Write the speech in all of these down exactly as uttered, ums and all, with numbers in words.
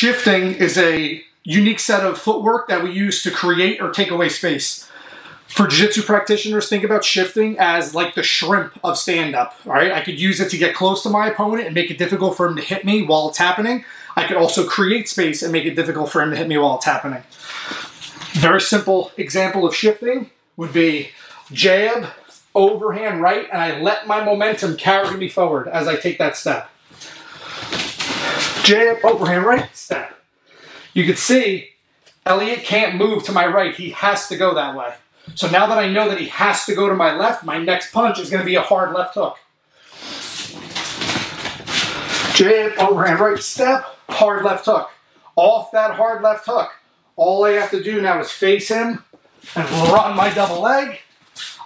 Shifting is a unique set of footwork that we use to create or take away space. For jiu-jitsu practitioners, think about shifting as like the shrimp of stand-up, all right? I could use it to get close to my opponent and make it difficult for him to hit me while it's happening. I could also create space and make it difficult for him to hit me while it's happening. Very simple example of shifting would be jab, overhand right, and I let my momentum carry me forward as I take that step. Jab, overhand right, step. You can see Elliot can't move to my right. He has to go that way. So now that I know that he has to go to my left, my next punch is going to be a hard left hook. Jab, overhand right, step, hard left hook. Off that hard left hook, all I have to do now is face him and run my double leg.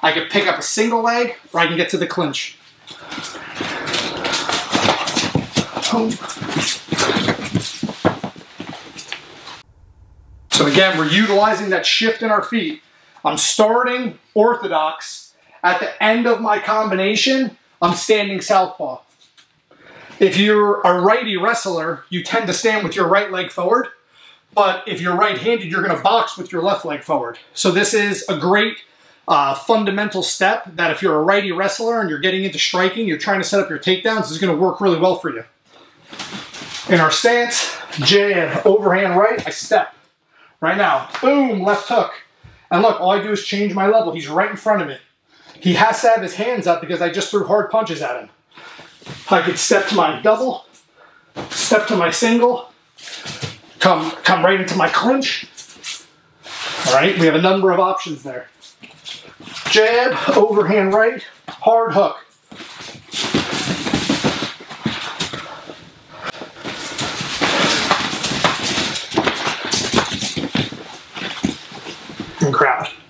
I can pick up a single leg, or I can get to the clinch. So again, we're utilizing that shift in our feet. I'm starting orthodox. At the end of my combination, I'm standing southpaw. If you're a righty wrestler, you tend to stand with your right leg forward. But if you're right-handed, you're going to box with your left leg forward. So this is a great uh, fundamental step that if you're a righty wrestler and you're getting into striking, you're trying to set up your takedowns, it's going to work really well for you. In our stance, jab, overhand right, I step. Right now, boom, left hook. And look, all I do is change my level. He's right in front of me. He has to have his hands up because I just threw hard punches at him. I could step to my double, step to my single, come, come right into my clinch. All right, we have a number of options there. Jab, overhand right, hard hook. Crowd.